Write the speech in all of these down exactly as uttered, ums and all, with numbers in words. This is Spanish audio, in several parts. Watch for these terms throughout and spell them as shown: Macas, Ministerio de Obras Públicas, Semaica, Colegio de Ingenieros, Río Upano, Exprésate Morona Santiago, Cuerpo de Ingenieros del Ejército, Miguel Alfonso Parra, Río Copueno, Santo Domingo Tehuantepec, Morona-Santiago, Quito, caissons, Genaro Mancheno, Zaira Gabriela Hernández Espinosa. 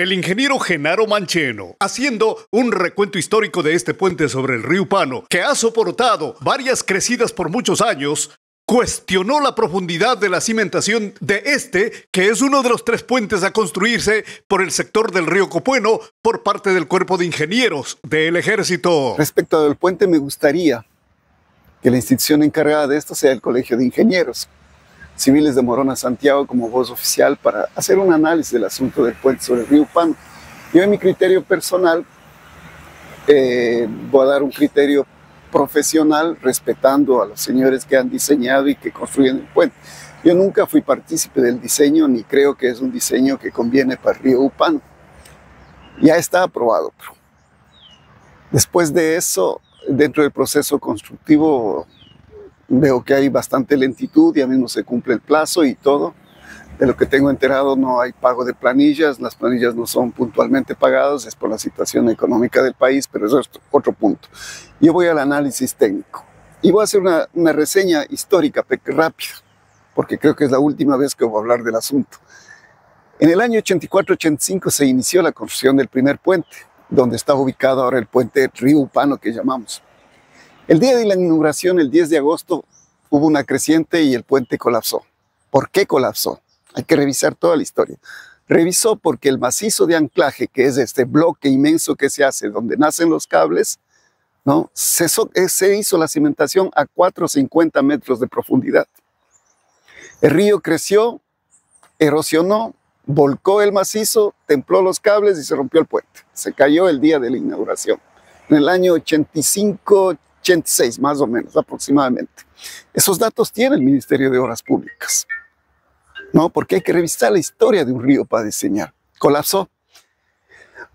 El ingeniero Genaro Mancheno, haciendo un recuento histórico de este puente sobre el río Upano, que ha soportado varias crecidas por muchos años, cuestionó la profundidad de la cimentación de este, que es uno de los tres puentes a construirse por el sector del río Copueno por parte del Cuerpo de Ingenieros del Ejército. Respecto del puente, me gustaría que la institución encargada de esto sea el Colegio de Ingenieros Civiles de Morona-Santiago como voz oficial para hacer un análisis del asunto del puente sobre el río Upano. Yo, en mi criterio personal, eh, voy a dar un criterio profesional respetando a los señores que han diseñado y que construyen el puente. Yo nunca fui partícipe del diseño ni creo que es un diseño que conviene para el río Upano. Ya está aprobado. Pero después de eso, dentro del proceso constructivo, veo que hay bastante lentitud, ya mismo se cumple el plazo y todo. De lo que tengo enterado, no hay pago de planillas, las planillas no son puntualmente pagadas, es por la situación económica del país, pero eso es otro punto. Yo voy al análisis técnico y voy a hacer una, una reseña histórica rápida, porque creo que es la última vez que voy a hablar del asunto. En el año ochenta y cuatro ochenta y cinco se inició la construcción del primer puente, donde está ubicado ahora el puente Río Upano que llamamos. El día de la inauguración, el diez de agosto, hubo una creciente y el puente colapsó. ¿Por qué colapsó? Hay que revisar toda la historia. Revisó porque el macizo de anclaje, que es este bloque inmenso que se hace donde nacen los cables, ¿no? se, so se hizo la cimentación a cuatrocientos cincuenta metros de profundidad. El río creció, erosionó, volcó el macizo, templó los cables y se rompió el puente. Se cayó el día de la inauguración, en el año ochenta y cinco ochenta y seis, más o menos, aproximadamente. Esos datos tiene el Ministerio de Obras Públicas, ¿no? Porque hay que revisar la historia de un río para diseñar. Colapsó.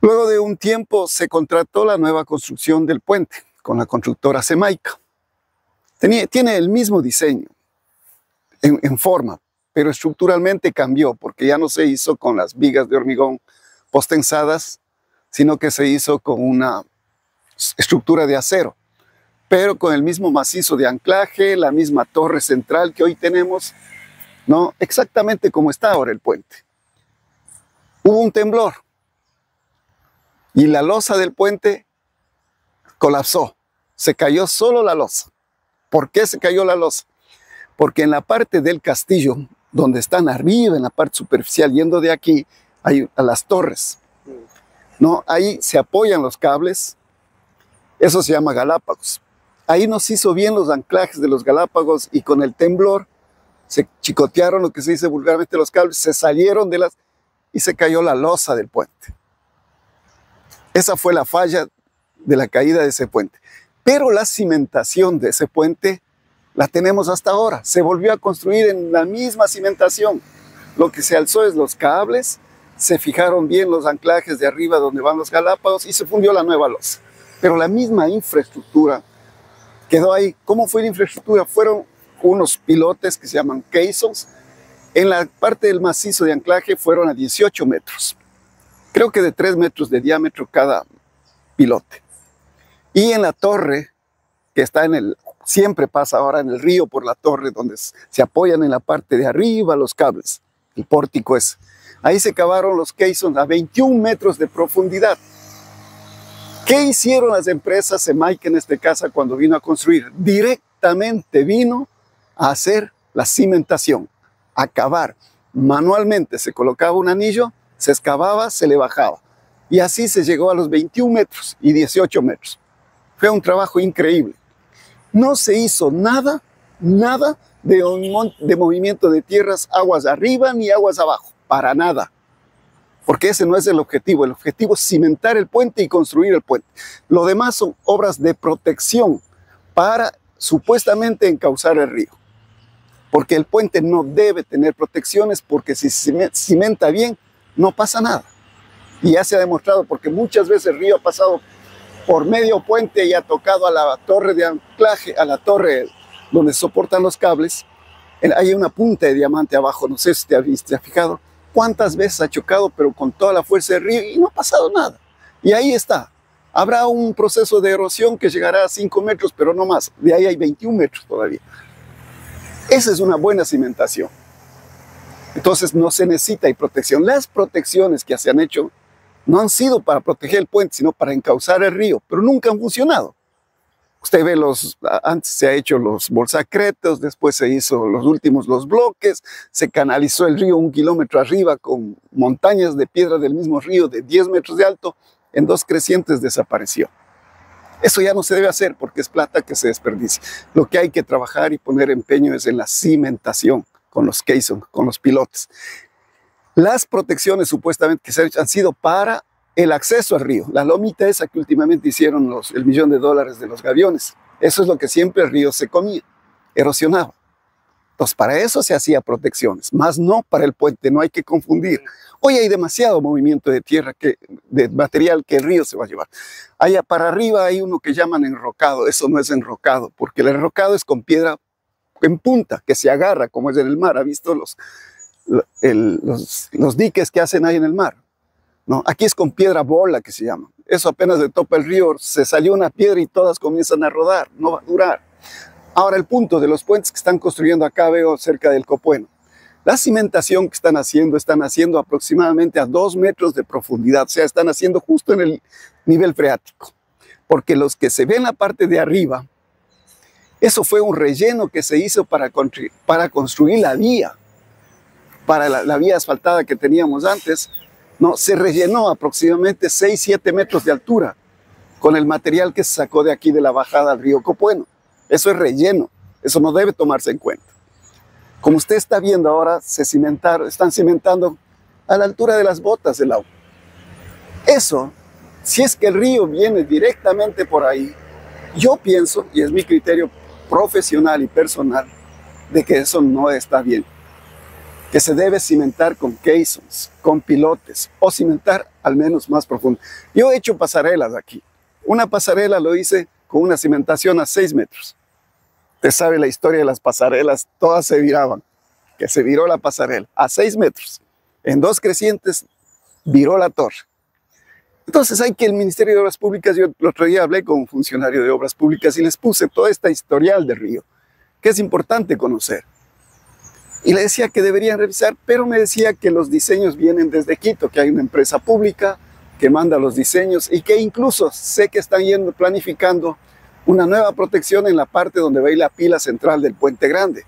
Luego de un tiempo se contrató la nueva construcción del puente con la constructora Semaica. Tenía, tiene el mismo diseño en, en forma, pero estructuralmente cambió porque ya no se hizo con las vigas de hormigón postensadas, sino que se hizo con una estructura de acero, pero con el mismo macizo de anclaje, la misma torre central que hoy tenemos, ¿no? Exactamente como está ahora el puente. Hubo un temblor y la losa del puente colapsó. Se cayó solo la losa. ¿Por qué se cayó la losa? Porque en la parte del castillo, donde están arriba, en la parte superficial, yendo de aquí, hay a las torres, ¿no? Ahí se apoyan los cables. Eso se llama Galápagos. Ahí nos hizo bien los anclajes de los Galápagos y con el temblor se chicotearon, lo que se dice vulgarmente, los cables, se salieron de las y se cayó la losa del puente. Esa fue la falla de la caída de ese puente. Pero la cimentación de ese puente la tenemos hasta ahora. Se volvió a construir en la misma cimentación. Lo que se alzó es los cables, se fijaron bien los anclajes de arriba donde van los Galápagos y se fundió la nueva losa. Pero la misma infraestructura quedó ahí. ¿Cómo fue la infraestructura? Fueron unos pilotes que se llaman caissons. En la parte del macizo de anclaje fueron a dieciocho metros. Creo que de tres metros de diámetro cada pilote. Y en la torre, que está en el... Siempre pasa ahora en el río por la torre, donde se apoyan en la parte de arriba los cables. El pórtico es. Ahí se cavaron los caissons a veintiún metros de profundidad. ¿Qué hicieron las empresas Semaica en este caso cuando vino a construir? Directamente vino a hacer la cimentación, a cavar. Manualmente se colocaba un anillo, se excavaba, se le bajaba. Y así se llegó a los veintiún metros y dieciocho metros. Fue un trabajo increíble. No se hizo nada, nada de, de movimiento de tierras, aguas arriba ni aguas abajo, para nada. Porque ese no es el objetivo. El objetivo es cimentar el puente y construir el puente. Lo demás son obras de protección para supuestamente encauzar el río. Porque el puente no debe tener protecciones, porque si se cimenta bien no pasa nada. Y ya se ha demostrado, porque muchas veces el río ha pasado por medio puente y ha tocado a la torre de anclaje, a la torre donde soportan los cables. Hay una punta de diamante abajo, no sé si te has fijado. ¿Cuántas veces ha chocado, pero con toda la fuerza del río y no ha pasado nada? Y ahí está. Habrá un proceso de erosión que llegará a cinco metros, pero no más. De ahí hay veintiún metros todavía. Esa es una buena cimentación. Entonces no se necesita y protección. Las protecciones que se han hecho no han sido para proteger el puente, sino para encauzar el río, pero nunca han funcionado. Usted ve, los, antes se ha hecho los bolsacretos, después se hizo los últimos los bloques, se canalizó el río un kilómetro arriba con montañas de piedra del mismo río de diez metros de alto, en dos crecientes desapareció. Eso ya no se debe hacer porque es plata que se desperdicia. Lo que hay que trabajar y poner empeño es en la cimentación con los caissons, con los pilotes. Las protecciones supuestamente que se han hecho han sido para el acceso al río. La lomita esa que últimamente hicieron los, el millón de dólares de los gaviones. Eso es lo que siempre el río se comía, erosionaba. Entonces para eso se hacía protecciones, más no para el puente, no hay que confundir. Hoy hay demasiado movimiento de tierra, que, de material que el río se va a llevar. Allá para arriba hay uno que llaman enrocado, eso no es enrocado, porque el enrocado es con piedra en punta, que se agarra como es en el mar. ¿Ha visto los, el, los, los diques que hacen ahí en el mar? No, aquí es con piedra bola que se llama. Eso apenas le topa el río, se salió una piedra y todas comienzan a rodar, no va a durar. Ahora el punto de los puentes que están construyendo acá, veo cerca del Copueno. La cimentación que están haciendo, están haciendo aproximadamente a dos metros de profundidad. O sea, están haciendo justo en el nivel freático. Porque los que se ven la parte de arriba, eso fue un relleno que se hizo para, constru para construir la vía. Para la, la vía asfaltada que teníamos antes, ¿no? Se rellenó aproximadamente seis, siete metros de altura con el material que se sacó de aquí de la bajada al río Copueno. Eso es relleno, eso no debe tomarse en cuenta. Como usted está viendo ahora, se cimentar, están cimentando a la altura de las botas del agua. Eso, si es que el río viene directamente por ahí, yo pienso, y es mi criterio profesional y personal, de que eso no está bien. Que se debe cimentar con caissons, con pilotes, o cimentar al menos más profundo. Yo he hecho pasarelas aquí. Una pasarela lo hice con una cimentación a seis metros. Usted sabe la historia de las pasarelas, todas se viraban, que se viró la pasarela a seis metros. En dos crecientes viró la torre. Entonces hay que el Ministerio de Obras Públicas, yo el otro día hablé con un funcionario de Obras Públicas y les puse toda esta historial del río, que es importante conocer. Y le decía que deberían revisar, pero me decía que los diseños vienen desde Quito, que hay una empresa pública que manda los diseños y que incluso sé que están yendo planificando una nueva protección en la parte donde va a ir la pila central del Puente Grande,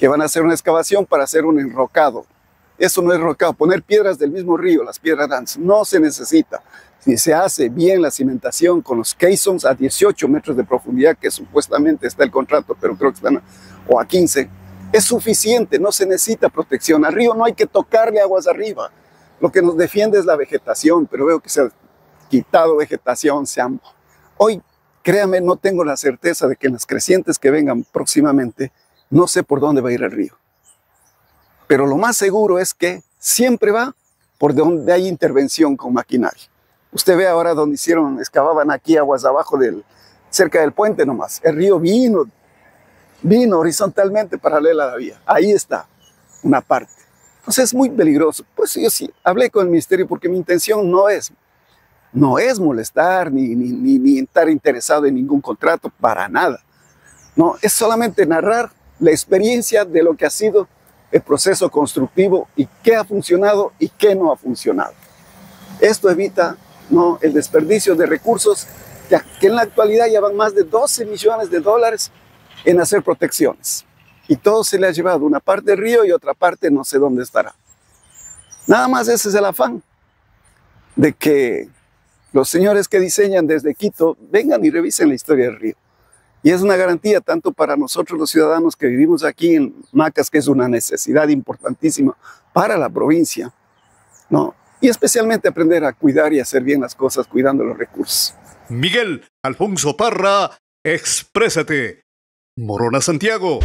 que van a hacer una excavación para hacer un enrocado. Eso no es enrocado, poner piedras del mismo río, las piedras grandes, no se necesita. Si se hace bien la cimentación con los caissons a dieciocho metros de profundidad, que supuestamente está el contrato, pero creo que están a, o a quince, es suficiente, no se necesita protección. Al río no hay que tocarle aguas arriba. Lo que nos defiende es la vegetación, pero veo que se ha quitado vegetación. Se han... Hoy, créame, no tengo la certeza de que en las crecientes que vengan próximamente, no sé por dónde va a ir el río. Pero lo más seguro es que siempre va por donde hay intervención con maquinaria. Usted ve ahora donde hicieron, excavaban aquí aguas abajo, del, cerca del puente nomás. El río vino, vino horizontalmente paralela a la vía. Ahí está una parte. Entonces es muy peligroso. Pues yo sí hablé con el ministerio porque mi intención no es, no es molestar ni, ni, ni, ni estar interesado en ningún contrato, para nada. No, es solamente narrar la experiencia de lo que ha sido el proceso constructivo y qué ha funcionado y qué no ha funcionado. Esto evita, ¿no?, el desperdicio de recursos que, que en la actualidad ya van más de doce millones de dólares en hacer protecciones. Y todo se le ha llevado, una parte del río y otra parte no sé dónde estará. Nada más ese es el afán de que los señores que diseñan desde Quito vengan y revisen la historia del río. Y es una garantía tanto para nosotros los ciudadanos que vivimos aquí en Macas, que es una necesidad importantísima para la provincia, ¿no? Y especialmente aprender a cuidar y hacer bien las cosas cuidando los recursos. Miguel Alfonso Parra, Exprésate. Morona-Santiago.